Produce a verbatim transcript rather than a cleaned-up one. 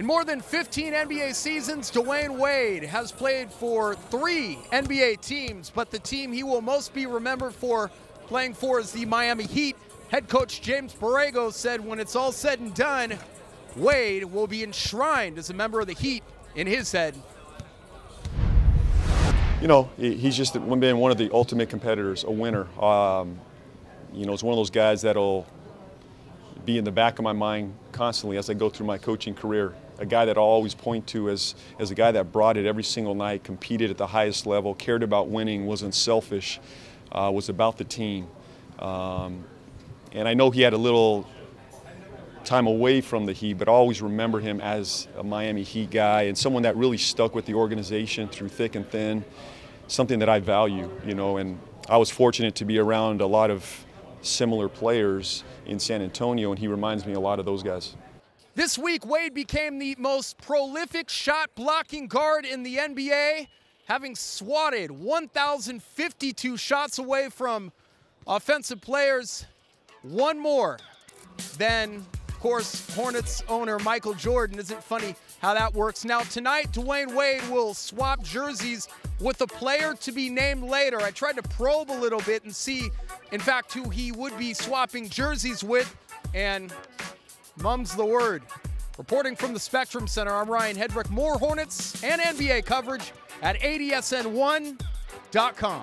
In more than fifteen N B A seasons, Dwyane Wade has played for three N B A teams, but the team he will most be remembered for playing for is the Miami Heat. Head coach James Borrego said when it's all said and done, Wade will be enshrined as a member of the Heat in his head. You know, he's just been one of the ultimate competitors, a winner. Um, you know, it's one of those guys that'll be in the back of my mind constantly as I go through my coaching career. A guy that I'll always point to as, as a guy that brought it every single night, competed at the highest level, cared about winning, wasn't selfish, uh, was about the team. Um, and I know he had a little time away from the Heat, but I always remember him as a Miami Heat guy and someone that really stuck with the organization through thick and thin, something that I value, you know, and I was fortunate to be around a lot of similar players in San Antonio, and he reminds me a lot of those guys. This week, Wade became the most prolific shot-blocking guard in the N B A, having swatted one thousand fifty-two shots away from offensive players, one more than, of course, Hornets owner Michael Jordan. Isn't it funny how that works? Now, tonight, Dwyane Wade will swap jerseys with a player to be named later. I tried to probe a little bit and see, in fact, who he would be swapping jerseys with, and mum's the word. Reporting from the Spectrum Center, I'm Ryan Hedrick. More Hornets and N B A coverage at A D S N one dot com.